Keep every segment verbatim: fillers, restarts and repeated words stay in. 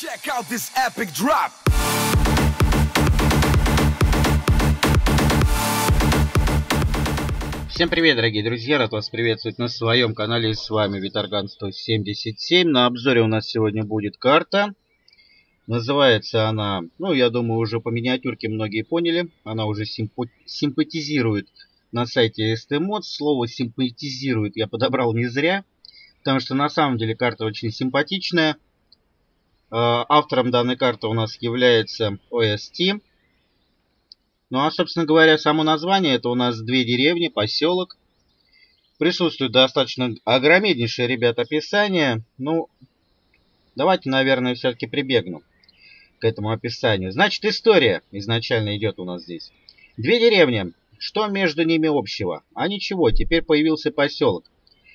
Check out this epic drop. Всем привет, дорогие друзья! Рад вас приветствовать на своем канале. С вами Витарган сто семьдесят семь. На обзоре у нас сегодня будет карта. Называется она, ну, я думаю, уже по миниатюрке многие поняли. Она уже симпатизирует на сайте эс ти модс. Слово симпатизирует я подобрал не зря, потому что на самом деле карта очень симпатичная. Автором данной карты у нас является о эс ти. Ну а, собственно говоря, само название — это у нас две деревни, поселок. Присутствует достаточно огромнейшее, ребят, описание. Ну, давайте, наверное, все-таки прибегну к этому описанию. Значит, история изначально идет у нас здесь. Две деревни. Что между ними общего? А ничего, теперь появился поселок.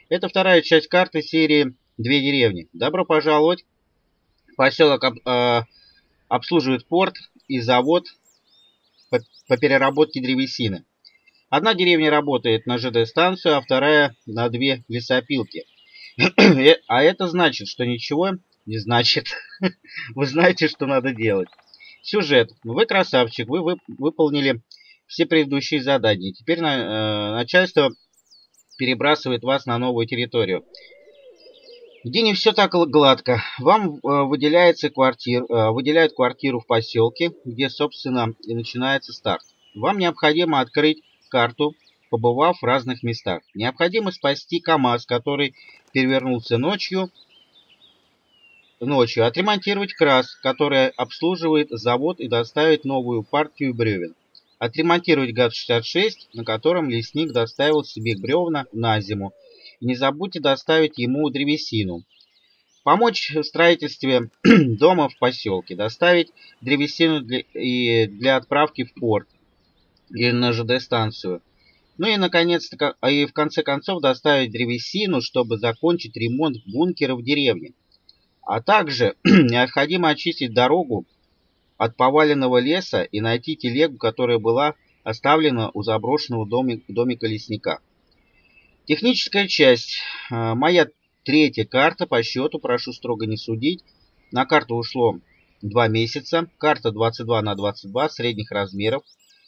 Это вторая часть карты серии «Две деревни». Добро пожаловать. Поселок об, э, обслуживает порт и завод по, по переработке древесины. Одна деревня работает на ЖД-станцию, а вторая на две лесопилки. А это значит, что ничего не значит. Вы знаете, что надо делать. Сюжет. Вы красавчик, вы, вы выполнили все предыдущие задания. Теперь на, э, начальство перебрасывает вас на новую территорию, где не все так гладко. Вам выделяется квартир, выделяют квартиру в поселке, где, собственно, и начинается старт. Вам необходимо открыть карту, побывав в разных местах. Необходимо спасти КАМАЗ, который перевернулся ночью, ночью. Отремонтировать КРАЗ, который обслуживает завод, и доставить новую партию бревен. Отремонтировать ГАЗ шестьдесят шесть, на котором лесник доставил себе бревна на зиму. Не забудьте доставить ему древесину. Помочь в строительстве дома в поселке. Доставить древесину для, и для отправки в порт или на ЖД-станцию. Ну и наконец-то, и в конце концов, доставить древесину, чтобы закончить ремонт бункера в деревне. А также необходимо очистить дорогу от поваленного леса и найти телегу, которая была оставлена у заброшенного домика, домика лесника. Техническая часть. Моя третья карта по счету, прошу строго не судить. На карту ушло два месяца. Карта двадцать два на двадцать два, средних размеров,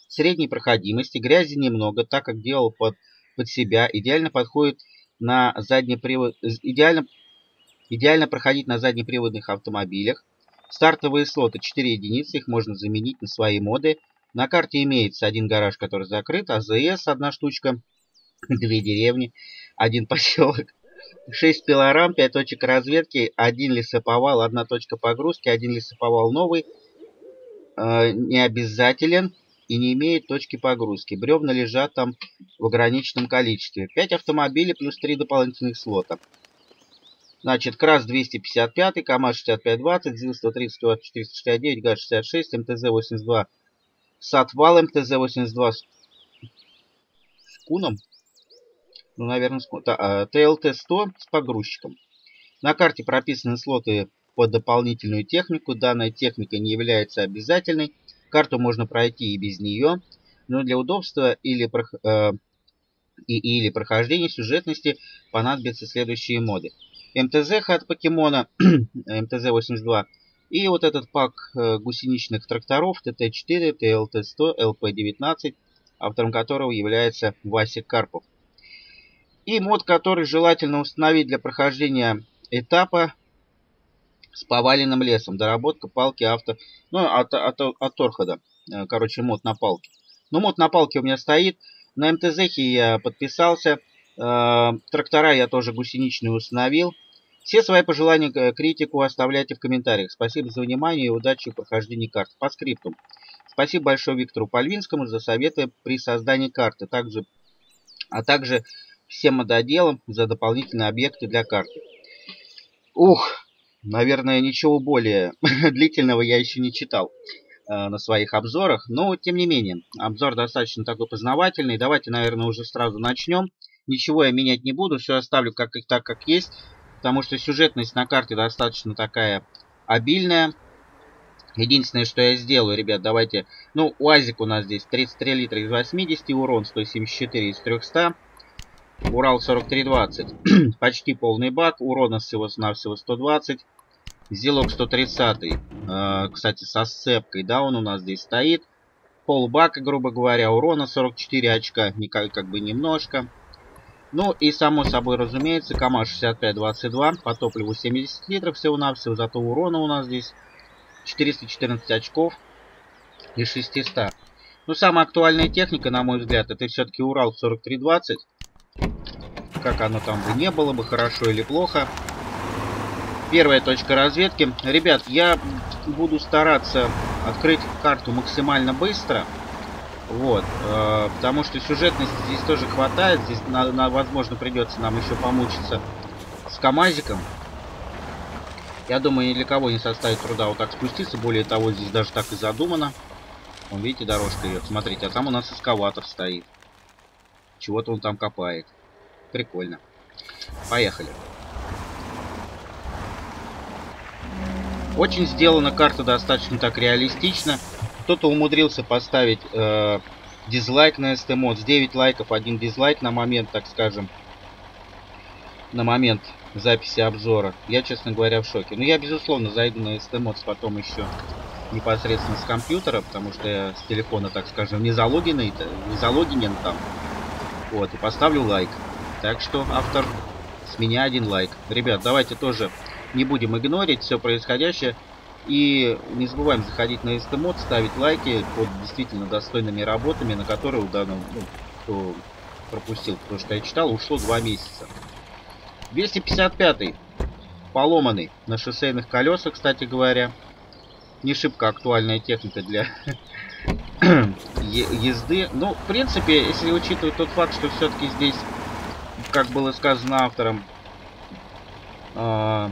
средней проходимости, грязи немного, так как делал под, под себя. Идеально подходит на заднепривод... идеально, идеально проходить на заднеприводных автомобилях. Стартовые слоты четыре единицы, их можно заменить на свои моды. На карте имеется один гараж, который закрыт, АЗС одна штучка. Две деревни, один поселок, шесть пилорам, пять точек разведки, один лесоповал, одна точка погрузки, один лесоповал новый, э, не обязателен и не имеет точки погрузки. Бревна лежат там в ограниченном количестве. пять автомобилей плюс три дополнительных слота. Значит, КРАЗ двести пятьдесят пять, КАМАЗ шестьдесят пять двадцать, ЗИЛ сто тридцать, УАЗ четыреста шестьдесят девять, ГАЗ шестьдесят шесть, МТЗ восемьдесят два, Сатвал, МТЗ восемьдесят два с куном. Ну, наверное, ТЛТ сто с погрузчиком. На карте прописаны слоты под дополнительную технику. Данная техника не является обязательной. Карту можно пройти и без нее. Но для удобства или, э, и, или прохождения сюжетности понадобятся следующие моды. МТЗ от покемона, МТЗ восемьдесят два. И вот этот пак гусеничных тракторов ТТ четыре, ТЛТ сто, ЛП девятнадцать, автором которого является Васик Карпов. И мод, который желательно установить для прохождения этапа с поваленным лесом. Доработка палки авто... Ну, от, от, от торхода. Короче, мод на палке. Ну, мод на палке у меня стоит. На МТЗ я подписался. Трактора я тоже гусеничные установил. Все свои пожелания, критику оставляйте в комментариях. Спасибо за внимание и удачи в прохождении карты. По скрипту. Спасибо большое Виктору Пальвинскому за советы при создании карты. Также... А также... всем мододелам за дополнительные объекты для карты. Ух, наверное, ничего более длительного я еще не читал э, на своих обзорах. Но, тем не менее, обзор достаточно такой познавательный. Давайте, наверное, уже сразу начнем. Ничего я менять не буду, все оставлю как, так, как есть. Потому что сюжетность на карте достаточно такая обильная. Единственное, что я сделаю, ребят, давайте... Ну, УАЗик у нас здесь тридцать три литра из восьмидесяти, урон сто семьдесят четыре из трехсот. Урал сорок три двадцать. Почти полный бак. Урона всего-навсего сто двадцать. Зилок сто тридцатый, э, кстати, со сцепкой, да, он у нас здесь стоит. Полбака, грубо говоря, урона сорок четыре очка, никак, как бы немножко. Ну и само собой, разумеется, КАМАЗ шестьдесят пять двадцать два по топливу семьдесят литров всего-навсего, зато урона у нас здесь четыреста четырнадцать очков из шестисот. Ну, самая актуальная техника, на мой взгляд, это все-таки Урал сорок три двадцать. Как оно там бы не было бы, хорошо или плохо. Первая точка разведки. Ребят, я буду стараться открыть карту максимально быстро. Вот. Э, потому что сюжетности здесь тоже хватает. Здесь, на, на, возможно, придется нам еще помучиться с КАМАЗиком. Я думаю, ни для кого не составит труда вот так спуститься. Более того, здесь даже так и задумано. Вон, видите, дорожка идет. Смотрите, а там у нас эскаватор стоит. Чего-то он там копает. Прикольно. Поехали. Очень сделана карта достаточно так реалистично. Кто-то умудрился поставить э, дизлайк на эс ти модс. девять лайков, один дизлайк на момент, так скажем, на момент записи обзора. Я, честно говоря, в шоке. Но я, безусловно, зайду на эс ти модс потом еще непосредственно с компьютера, потому что я с телефона, так скажем, не залогинен, не залогинен там. Вот, и поставлю лайк. Так что, автор, с меня один лайк. Ребят, давайте тоже не будем игнорить все происходящее. И не забываем заходить на эс ти модс, ставить лайки под действительно достойными работами, на которые у данного, ну, кто пропустил, потому что я читал, ушло два месяца. двести пятьдесят пятый. Поломанный на шоссейных колесах, кстати говоря. Не шибко актуальная техника для езды. Ну, в принципе, если учитывать тот факт, что все-таки здесь, как было сказано автором, э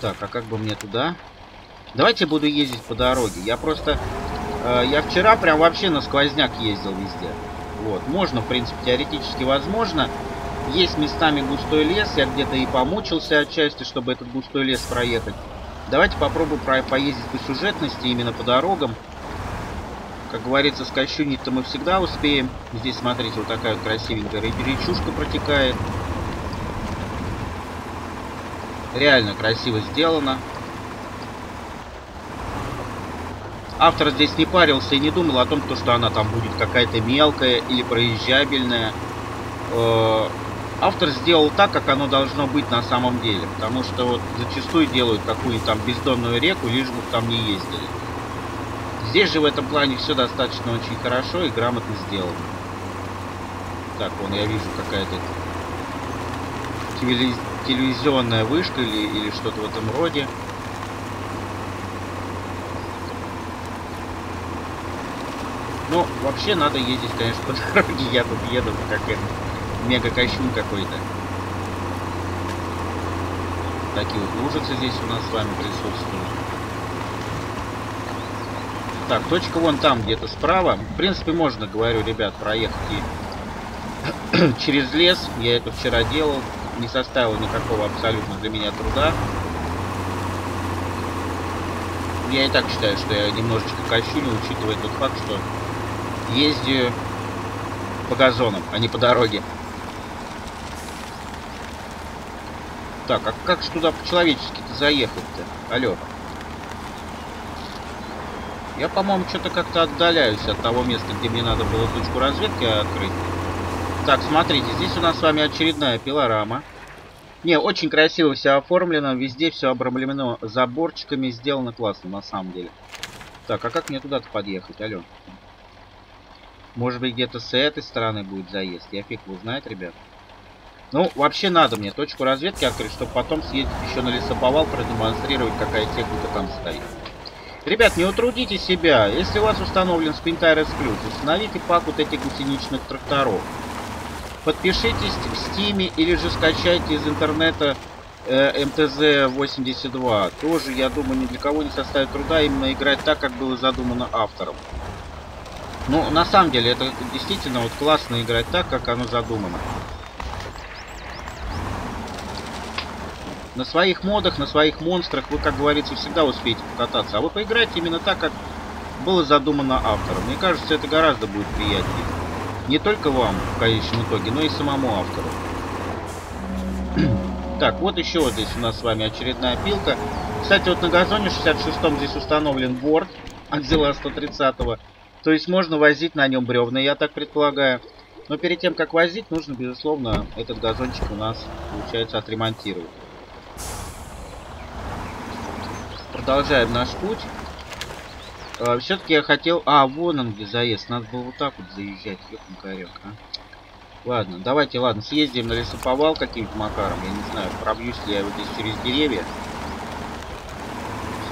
так, а как бы мне туда? Давайте буду ездить по дороге. Я просто... Э, я вчера прям вообще на сквозняк ездил везде. Вот. Можно, в принципе, теоретически возможно. Есть местами густой лес. Я где-то и помучился отчасти, чтобы этот густой лес проехать. Давайте попробую про поездить по сюжетности, именно по дорогам. Как говорится, скощунить-то мы всегда успеем. Здесь, смотрите, вот такая вот красивенькая речушка протекает. Реально красиво сделано. Автор здесь не парился и не думал о том, что она там будет какая-то мелкая или проезжабельная. Автор сделал так, как оно должно быть на самом деле. Потому что вот зачастую делают какую-то там бездонную реку, лишь бы там не ездили. Здесь же в этом плане все достаточно очень хорошо и грамотно сделано. Так, вон я вижу какая-то телевизия. Телевизионная вышка или, или что-то в этом роде. Ну, вообще надо ездить, конечно, по дороге. Я тут еду как это, мега-кощун какой-то. Такие вот лужицы здесь у нас с вами присутствуют. Так, точка вон там где-то справа. В принципе, можно, говорю, ребят, проехать и через лес. Я это вчера делал. Не составило никакого абсолютно для меня труда. Я и так считаю, что я немножечко кощуню, учитывая тот факт, что ездю по газонам, а не по дороге. Так, а как же туда по-человечески-то заехать-то? Алло. Я, по-моему, что-то как-то отдаляюсь от того места, где мне надо было точку разведки открыть. Так, смотрите, здесь у нас с вами очередная пилорама. Не, очень красиво все оформлено, везде все обрамлено заборчиками, сделано классно на самом деле. Так, а как мне туда-то подъехать, алё? Может быть, где-то с этой стороны будет заезд, я фиг его знает, ребят. Ну, вообще надо мне точку разведки открыть, чтобы потом съездить еще на лесоповал, продемонстрировать, какая техника там стоит. Ребят, не утрудите себя, если у вас установлен спинтайрес плюс, установите пак вот этих гусеничных тракторов. Подпишитесь в стиме или же скачайте из интернета э, эм тэ зэ восемьдесят два. Тоже, я думаю, ни для кого не составит труда именно играть так, как было задумано автором. Ну, на самом деле, это действительно вот классно играть так, как оно задумано. На своих модах, на своих монстрах вы, как говорится, всегда успеете покататься. А вы поиграйте именно так, как было задумано автором. Мне кажется, это гораздо будет приятнее. Не только вам в конечном итоге, но и самому автору. Так, вот еще вот здесь у нас с вами очередная пилка. Кстати, вот на газоне шестьдесят шестом здесь установлен борт от ЗИЛа сто тридцатого. То есть можно возить на нем бревна, я так предполагаю. Но перед тем, как возить, нужно, безусловно, этот газончик у нас, получается, отремонтировать. Продолжаем наш путь. А, все-таки я хотел... А, вон он где заезд. Надо было вот так вот заезжать. Ёпненькарёк, а. Ладно, давайте, ладно, съездим на лесоповал каким-то макаром. Я не знаю, пробьюсь ли я вот здесь через деревья.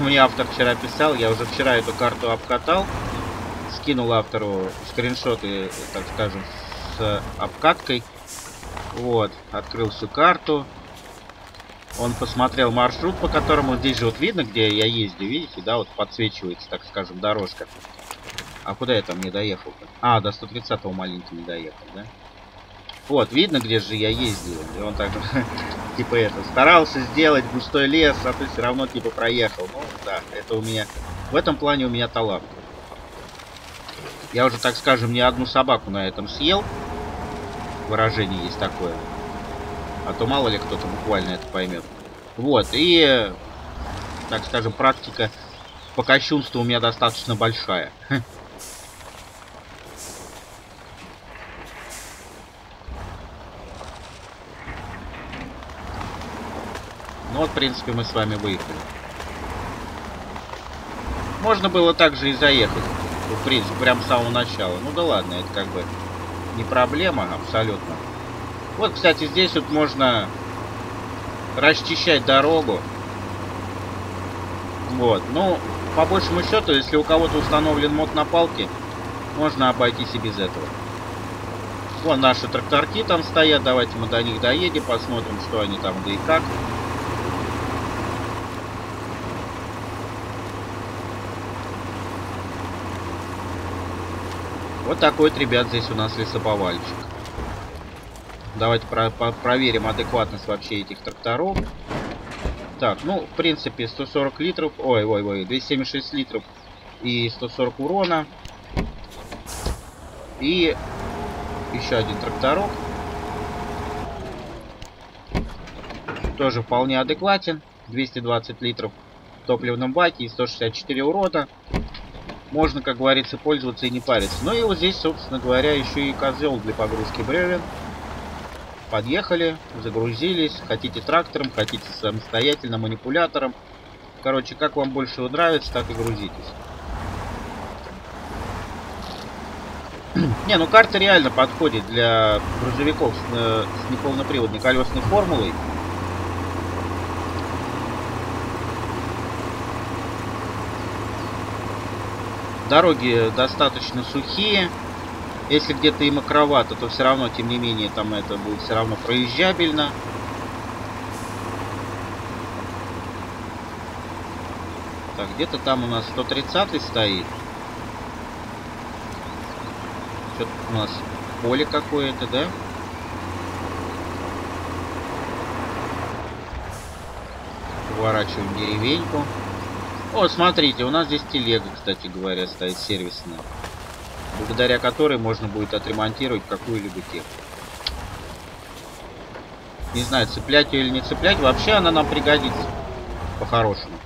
Мне автор вчера писал, я уже вчера эту карту обкатал. Скинул автору скриншоты, так скажем, с обкаткой. Вот, открыл всю карту. Он посмотрел маршрут, по которому здесь же вот видно, где я ездил, видите, да, вот подсвечивается, так скажем, дорожка. А куда я там не доехал-то? А, до сто тридцатого маленько не доехал, да? Вот, видно, где же я ездил. И он так, типа, это, старался сделать густой лес, а ты все равно, типа, проехал. Ну, да, это у меня, в этом плане у меня талант. Я уже, так скажем, не одну собаку на этом съел. Выражение есть такое. А то мало ли кто-то буквально это поймет. Вот, и, так скажем, практика по кощунству у меня достаточно большая. Ну вот, в принципе, мы с вами выехали. Можно было также и заехать. В принципе, прям с самого начала. Ну да ладно, это как бы не проблема абсолютно. Вот, кстати, здесь вот можно расчищать дорогу. Вот. Ну, по большему счету, если у кого-то установлен мод на палке, можно обойтись и без этого. Вон наши тракторки там стоят. Давайте мы до них доедем, посмотрим, что они там, да и как. Вот такой вот, ребят, здесь у нас лесоповальчик. Давайте про по проверим адекватность вообще этих тракторов. Так, ну, в принципе, сто сорок литров. Ой, ой, ой, двести семьдесят шесть литров и сто сорок урона. И еще один тракторок. Тоже вполне адекватен. двести двадцать литров в топливном баке и сто шестьдесят четыре урона. Можно, как говорится, пользоваться и не париться. Ну и вот здесь, собственно говоря, еще и козел для погрузки бревен. Подъехали, загрузились. Хотите трактором, хотите самостоятельно манипулятором. Короче, как вам больше нравится, так и грузитесь. Не, ну карта реально подходит для грузовиков с, э, с неполноприводной колесной формулой. Дороги достаточно сухие. Если где-то и мокровато, то все равно, тем не менее, там это будет все равно проезжабельно. Так, где-то там у нас сто тридцатый стоит. Что-то у нас поле какое-то, да? Поворачиваем деревеньку. О, смотрите, у нас здесь телега, кстати говоря, стоит сервисная, благодаря которой можно будет отремонтировать какую-либо технику. Не знаю, цеплять ее или не цеплять, вообще она нам пригодится, по-хорошему.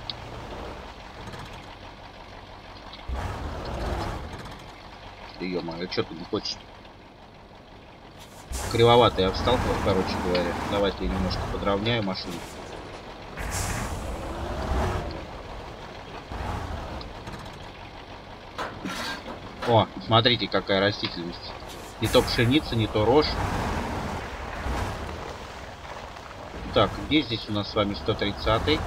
Ё-моё, что ты не хочешь? Кривовато я встал, короче говоря. Давайте я немножко подровняю машину. О, смотрите, какая растительность. Не то пшеница, не то рожь. Так, где здесь у нас с вами сто тридцатый?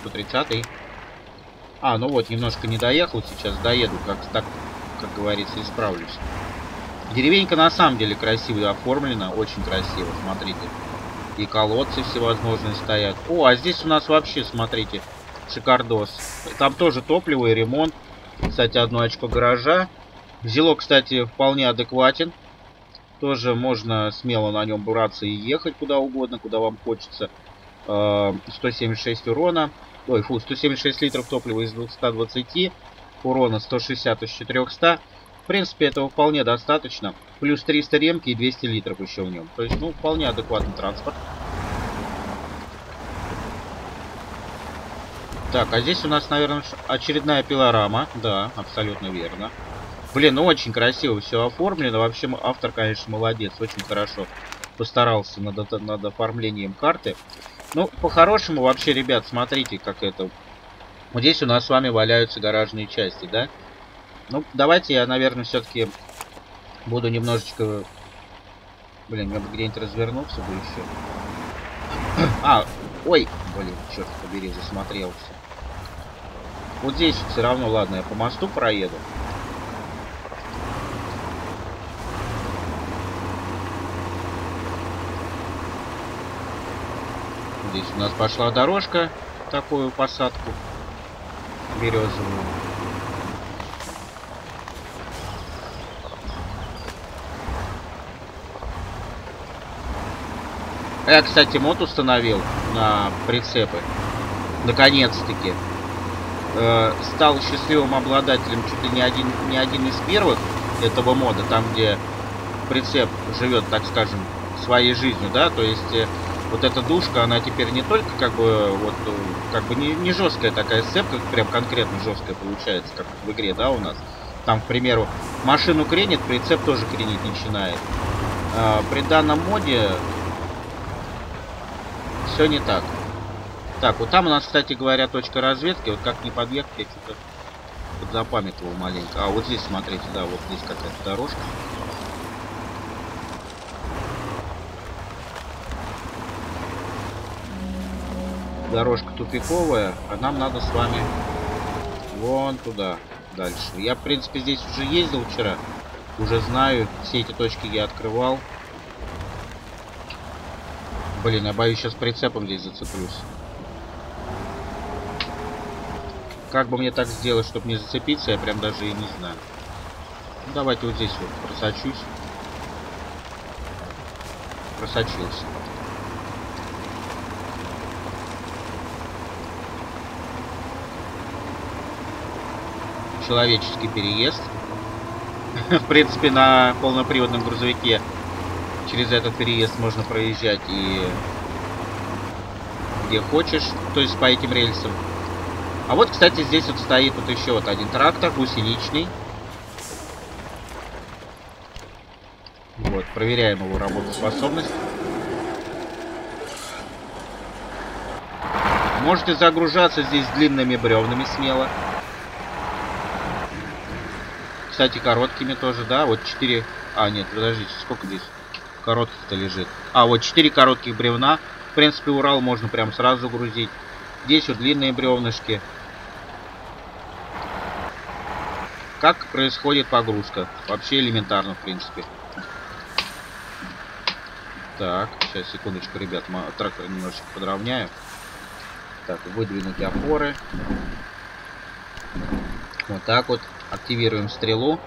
сто тридцатый. А, ну вот, немножко не доехал. Сейчас доеду, как, так, как говорится, исправлюсь. Деревенька на самом деле красиво оформлена. Очень красиво, смотрите. И колодцы всевозможные стоят. О, а здесь у нас вообще, смотрите... Шикардос. Там тоже топливо и ремонт. Кстати, одно очко гаража. Зилок, кстати, вполне адекватен. Тоже можно смело на нем браться и ехать куда угодно, куда вам хочется. сто семьдесят шесть урона. Ой, фу, сто семьдесят шесть литров топлива из двухсот двадцати. Урона сто шестьдесят из четырёхсот. В принципе, этого вполне достаточно. Плюс триста ремки и двести литров еще в нем. То есть, ну, вполне адекватный транспорт. Так, а здесь у нас, наверное, очередная пилорама. Да, абсолютно верно. Блин, ну очень красиво все оформлено. Вообще, автор, конечно, молодец. Очень хорошо постарался над, над оформлением карты. Ну, по-хорошему, вообще, ребят, смотрите, как это... Вот здесь у нас с вами валяются гаражные части, да? Ну, давайте я, наверное, все-таки буду немножечко... Блин, я бы где-нибудь развернулся бы еще. А, ой, блин, черт побери, засмотрелся. Вот здесь все равно, ладно, я по мосту проеду. Здесь у нас пошла дорожка, такую посадку березовую. Я, кстати, мод установил на прицепы. Наконец-таки. Э, стал счастливым обладателем чуть ли не один, не один из первых этого мода. Там, где прицеп живет, так скажем, своей жизнью, да. То есть, э, вот эта душка, она теперь не только как бы, вот, как бы не, не жесткая такая сцепка, прям конкретно жесткая получается, как в игре, да, у нас. Там, к примеру, машину кренит, прицеп тоже кренить начинает. Э, при данном моде... Все не так. Так, вот там у нас, кстати говоря, точка разведки. Вот как не подъехать, я что-то запамятовал маленько. А вот здесь, смотрите, да, вот здесь какая-то дорожка. Дорожка тупиковая, а нам надо с вами вон туда, дальше. Я, в принципе, здесь уже ездил вчера. Уже знаю, все эти точки я открывал. Блин, я боюсь, сейчас прицепом здесь зацеплюсь. Как бы мне так сделать, чтобы не зацепиться, я прям даже и не знаю. Ну, давайте вот здесь вот просочусь. Просочился. Человеческий переезд. В принципе, на полноприводном грузовике через этот переезд можно проезжать и где хочешь, то есть по этим рельсам. А вот, кстати, здесь вот стоит вот еще вот один трактор, гусеничный. Вот, проверяем его работоспособность. Можете загружаться здесь длинными бревнами смело. Кстати, короткими тоже, да, вот четыре... А, нет, подождите, сколько здесь коротких-то лежит? А, вот четыре коротких бревна. В принципе, Урал можно прям сразу грузить. Здесь вот длинные бревнышки. Как происходит погрузка? Вообще элементарно, в принципе. Так, сейчас, секундочку, ребят, трактор немножечко подровняю. Так, выдвинуты опоры. Вот так вот. Активируем стрелу.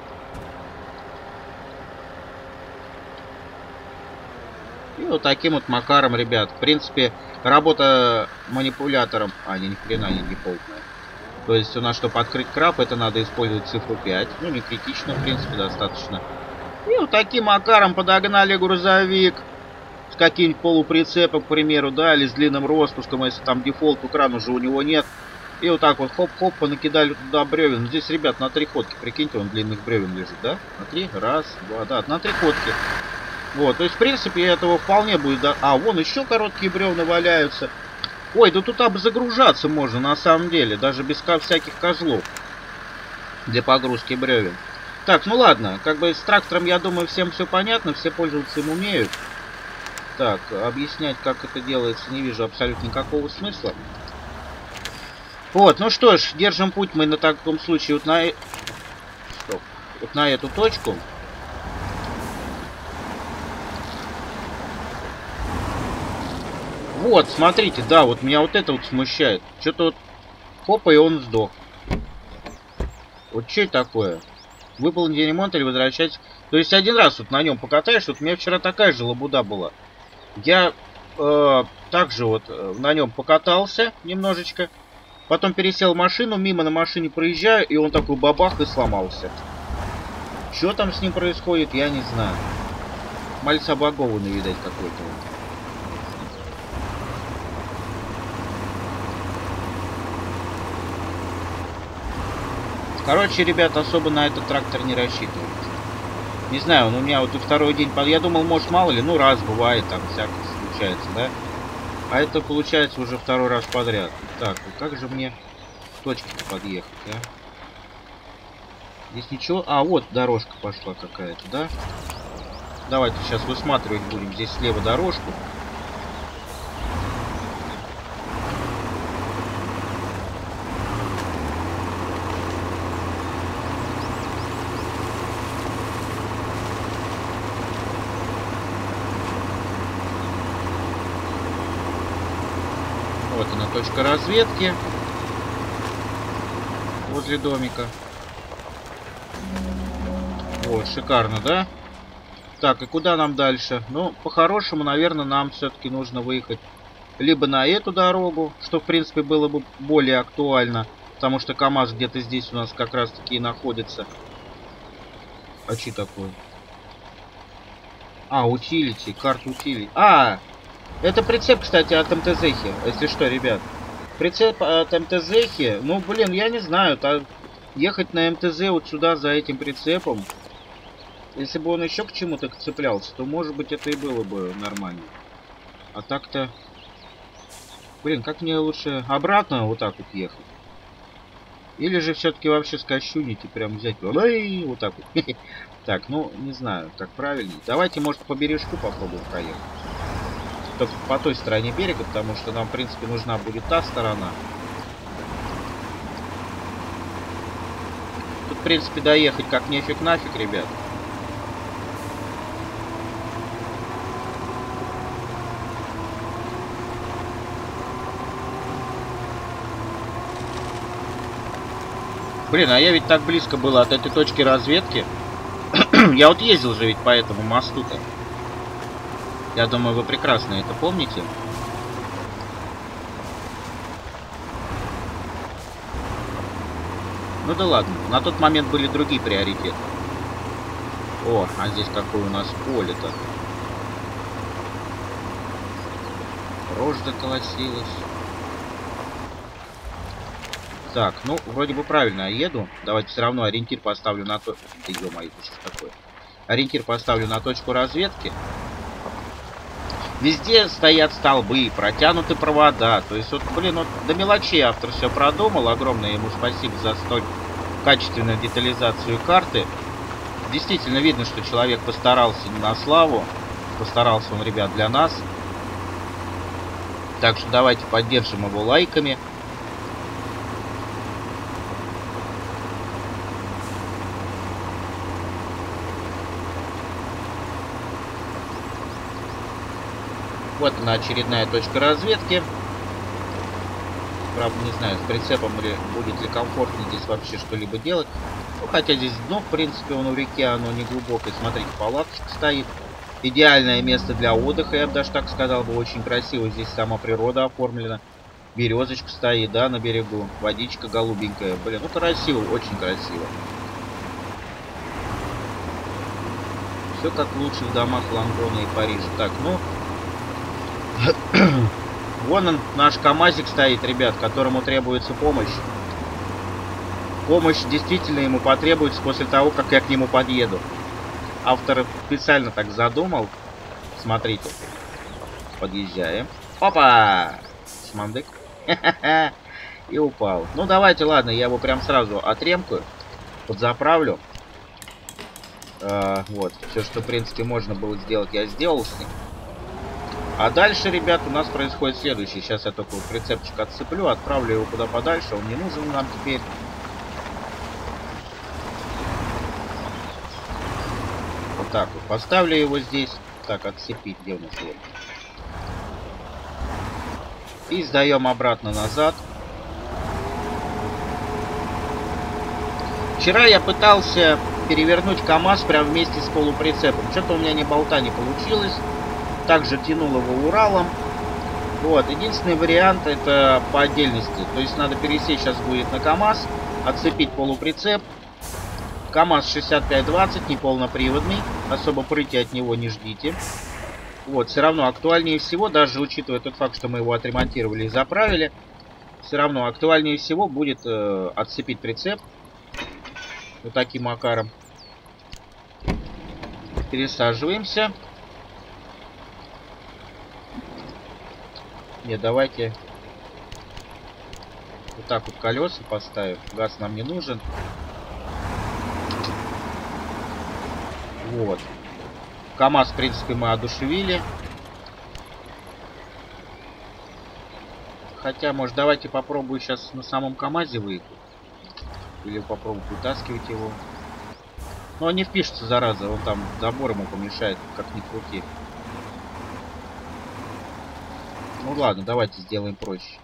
И вот таким вот макаром, ребят. В принципе, работа манипулятором... А, не, ни хрена не дефолтная. То есть у нас, чтобы открыть краб, это надо использовать цифру пять. Ну, не критично, в принципе, достаточно. И вот таким макаром подогнали грузовик. С каким-нибудь полуприцепом, к примеру, да, или с длинным распуском, если там дефолт, то кран уже у него нет. И вот так вот, хоп-хоп, понакидали туда бревен. Здесь, ребят, на три ходки, прикиньте, он длинных бревен лежит, да? На три, раз, два, да, на три ходки. Вот, то есть, в принципе, этого вполне будет... До... А, вон еще короткие бревна валяются. Ой, да тут обзагружаться можно, на самом деле. Даже без всяких козлов. Для погрузки бревен. Так, ну ладно. Как бы с трактором, я думаю, всем все понятно. Все пользоваться им умеют. Так, объяснять, как это делается, не вижу абсолютно никакого смысла. Вот, ну что ж, держим путь мы на таком случае вот на... Стоп. Вот на эту точку. Вот, смотрите, да, вот меня вот это вот смущает. Что-то вот хопа, и он сдох. Вот что это такое? Выполнить ремонт или возвращать? То есть один раз вот на нем покатаешь, вот у меня вчера такая же лабуда была. Я э, также вот на нем покатался немножечко. Потом пересел в машину, мимо на машине проезжаю, и он такой бабах и сломался. Что там с ним происходит, я не знаю. Мальца багованный, видать, какой-то. Короче, ребят, особо на этот трактор не рассчитывайте. Не знаю, он у меня вот и второй день... Я думал, может, мало ли, ну, раз бывает, там, всякое случается, да? А это, получается, уже второй раз подряд. Так, вот как же мне точки-то подъехать, а? Здесь ничего... А, вот дорожка пошла какая-то, да? Давайте сейчас высматривать будем здесь слева дорожку. Вот она, точка разведки возле домика. Вот, шикарно, да? Так, и куда нам дальше? Ну, по-хорошему, наверное, нам все-таки нужно выехать либо на эту дорогу, что, в принципе, было бы более актуально, потому что КАМАЗ где-то здесь у нас как раз-таки и находится. А что такое? А, утилити, карта утилити. А! Это прицеп, кстати, от МТЗ-хи, если что, ребят. Прицеп от МТЗ-хи, ну, блин, я не знаю, ехать на МТЗ вот сюда за этим прицепом, если бы он еще к чему-то цеплялся, то, может быть, это и было бы нормально. А так-то... Блин, как мне лучше обратно вот так вот ехать? Или же все-таки вообще скощунить и прям взять... Ой, вот так вот. Так, ну, не знаю, как правильно. Давайте, может, по бережку попробуем проехать. Только по той стороне берега, потому что нам, в принципе, нужна будет та сторона. Тут, в принципе, доехать как нефиг нафиг, ребят. Блин, а я ведь так близко был от этой точки разведки. Я вот ездил же ведь по этому мосту-то. Я думаю, вы прекрасно это помните. Ну да ладно, на тот момент были другие приоритеты. О, а здесь какое у нас поле-то. Рожь заколосилась. Так, ну, вроде бы правильно я еду. Давайте все равно ориентир поставлю на то... Да, ё-моё, это что такое? Ориентир поставлю на точку разведки. Везде стоят столбы, протянуты провода. То есть, вот, блин, вот до мелочей автор все продумал. Огромное ему спасибо за столь качественную детализацию карты. Действительно видно, что человек постарался не на славу. Постарался он, ребят, для нас. Так что давайте поддержим его лайками. Вот она, очередная точка разведки. Правда, не знаю, с прицепом ли будет ли комфортно здесь вообще что-либо делать. Ну, хотя здесь дно, в принципе, он у реки, оно не глубокое. Смотрите, палаточка стоит. Идеальное место для отдыха, я бы даже так сказал бы. Очень красиво здесь сама природа оформлена. Березочка стоит, да, на берегу. Водичка голубенькая. Блин, ну красиво, очень красиво. Все как лучше в домах Лондона и Парижа. Так, ну... Вон он, наш КАМАЗик стоит, ребят, которому требуется помощь. Помощь действительно ему потребуется после того, как я к нему подъеду. Автор специально так задумал. Смотрите. Подъезжаем. Опа! Шмандык. И упал. Ну давайте, ладно, я его прям сразу отремкаю. Подзаправлю. А, вот. Все, что в принципе можно было сделать, я сделал с ним. А дальше, ребят, у нас происходит следующее. Сейчас я только прицепчик отцеплю, отправлю его куда подальше. Он не нужен нам теперь. Вот так вот. Поставлю его здесь. Так, отцепить. Где у нас его? И сдаем обратно назад. Вчера я пытался перевернуть КАМАЗ прям вместе с полуприцепом. Что-то у меня ни болта не получилось. Также тянул его Уралом. Вот. Единственный вариант — это по отдельности. То есть надо пересечь сейчас будет на КАМАЗ, отцепить полуприцеп КАМАЗ шестьдесят пять двадцать, неполноприводный. Особо прыти от него не ждите. Вот, все равно актуальнее всего, даже учитывая тот факт, что мы его отремонтировали и заправили, все равно актуальнее всего будет э, отцепить прицеп вот таким макаром. Пересаживаемся. Не, давайте вот так вот колеса поставим. Газ нам не нужен. Вот. КАМАЗ, в принципе, мы одушевили. Хотя, может, давайте попробую сейчас на самом КАМАЗе выйду. Или попробую вытаскивать его. Но он не впишется, зараза. Он там забор ему помешает, как ни крути. Ну ладно, давайте сделаем проще.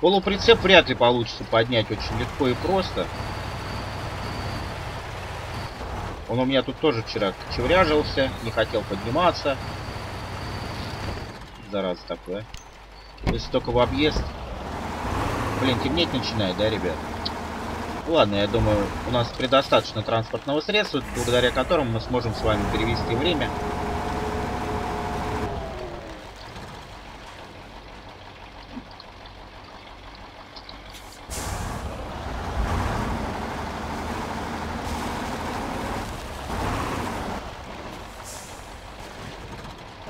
Полуприцеп вряд ли получится поднять очень легко и просто. Он у меня тут тоже вчера кочевряжился, не хотел подниматься. Зараза такое. Если только в объезд. Блин, темнеть начинает, да, ребят? Ладно, я думаю, у нас предостаточно транспортного средства, благодаря которому мы сможем с вами перевести время.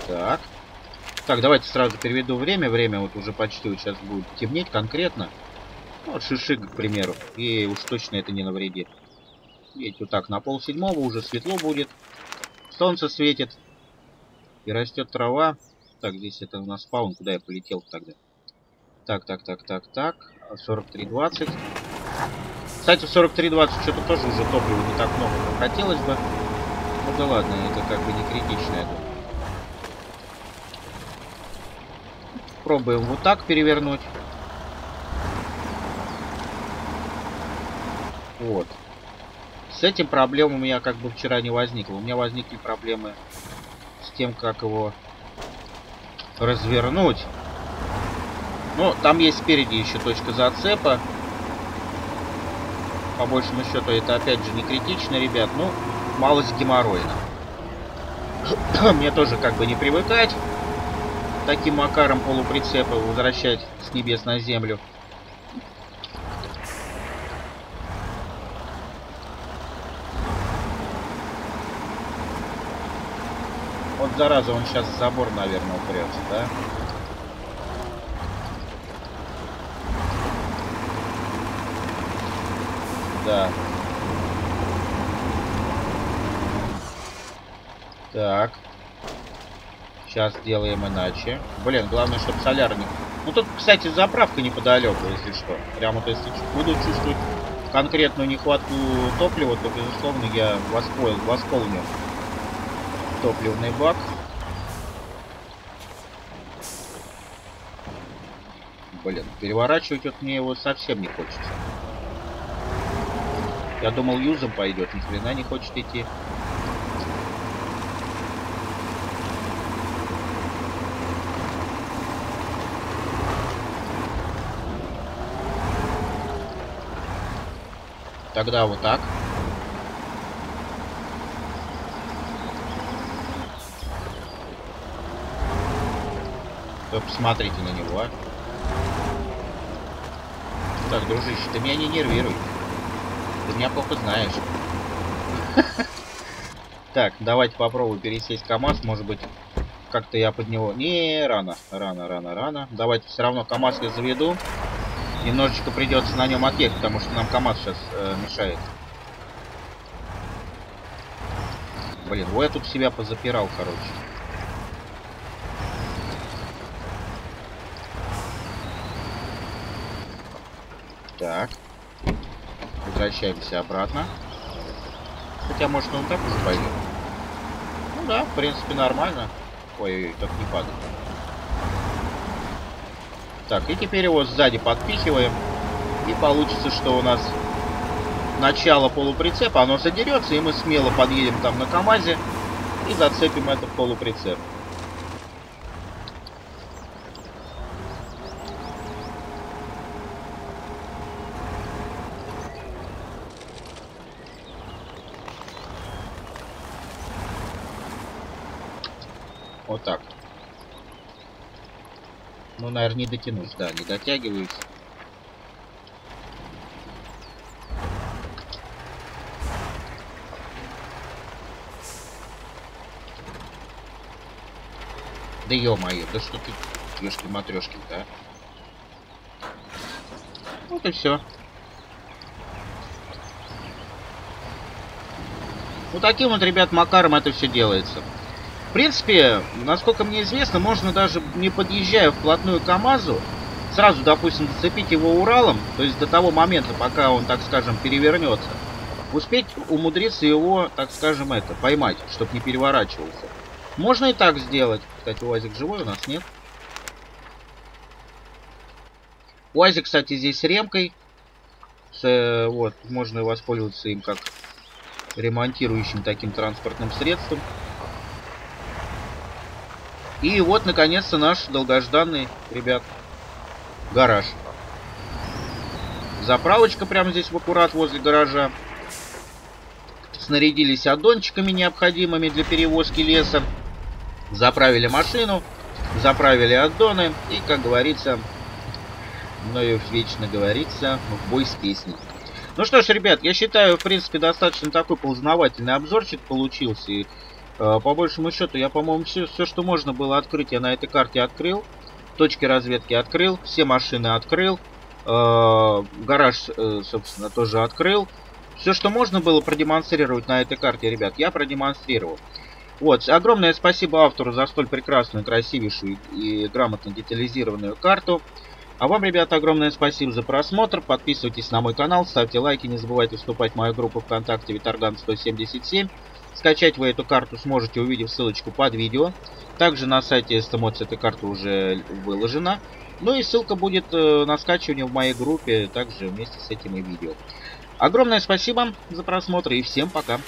Так. Так, давайте сразу переведу время. Время вот уже почти вот сейчас будет темнеть конкретно. Вот шишик, к примеру. И уж точно это не навредит. Ведь вот так на пол седьмого уже светло будет. Солнце светит. И растет трава. Так, здесь это у нас спаун. Куда я полетел тогда? Так, так, так, так, так. сорок три двадцать. Кстати, в сорок три двадцать что-то тоже уже топлива не так много, как хотелось бы. Ну да ладно, это как бы не критично, я думаю. Пробуем вот так перевернуть. Вот. С этим проблем у меня как бы вчера не возникло. У меня возникли проблемы с тем, как его развернуть. Ну, там есть спереди еще точка зацепа. По большему счету это опять же не критично, ребят. Ну, малость геморройно. Мне тоже как бы не привыкать таким макаром полуприцепа возвращать с небес на землю. Вот зараза, он сейчас в забор, наверное, упрется, да? Да. Так. Сейчас делаем иначе. Блин, главное, чтобы солярник. Ну тут, кстати, заправка неподалеку, если что. Прямо вот если буду чувствовать конкретную нехватку топлива, то, безусловно, я восполню, восполню топливный бак. Блин, переворачивать вот мне его совсем не хочется. Я думал, юзом пойдет, ни хрена не хочет идти. Тогда вот так. Вы посмотрите на него. А. Так, дружище, ты меня не нервируй. Ты меня плохо знаешь. Так, давайте попробую пересесть КАМАЗ. Может быть, как-то я под него... Не, рано, рано, рано, рано. Давайте все равно КАМАЗ я заведу. Немножечко придется на нем отъехать, потому что нам КАМАЗ сейчас э, мешает. Блин, вот я тут себя позапирал, короче. Так. Возвращаемся обратно. Хотя, может, он так уже пойдет. Ну да, в принципе, нормально. Ой-ой-ой, так не падает. Так, и теперь его сзади подпихиваем. И получится, что у нас начало полуприцепа, оно задерется, и мы смело подъедем там на КАМАЗе и зацепим этот полуприцеп. Вот так. Ну, наверное, не дотянусь, да, не дотягиваюсь. Да ё-моё, да что ты, ёшки-матрёшки-то, а? Вот и все. Вот таким вот, ребят, макаром это все делается. В принципе, насколько мне известно, можно даже не подъезжая вплотную к КАМАЗу, сразу, допустим, зацепить его Уралом, то есть до того момента, пока он, так скажем, перевернется, успеть умудриться его, так скажем, это, поймать, чтобы не переворачивался. Можно и так сделать. Кстати, УАЗик живой у нас, нет? УАЗик, кстати, здесь с ремкой. С, вот, можно воспользоваться им как ремонтирующим таким транспортным средством. И вот, наконец-то, наш долгожданный, ребят, гараж. Заправочка прямо здесь в аккурат возле гаража. Снарядились аддончиками, необходимыми для перевозки леса. Заправили машину, заправили аддоны. И, как говорится, мною вечно говорится, в бой с песней. Ну что ж, ребят, я считаю, в принципе, достаточно такой познавательный обзорчик получился. И, э, по большему счету, я, по-моему, все, все, что можно было открыть, я на этой карте открыл. Точки разведки открыл, все машины открыл. Э, гараж, э, собственно, тоже открыл. Все, что можно было продемонстрировать на этой карте, ребят, я продемонстрировал. Вот, огромное спасибо автору за столь прекрасную, красивейшую и грамотно детализированную карту. А вам, ребята, огромное спасибо за просмотр. Подписывайтесь на мой канал, ставьте лайки, не забывайте вступать в мою группу ВКонтакте Витарган сто семьдесят семь. Скачать вы эту карту сможете, увидев ссылочку под видео. Также на сайте эс ти модс эта карта уже выложена. Ну и ссылка будет на скачивание в моей группе, также вместе с этим и видео. Огромное спасибо за просмотр и всем пока!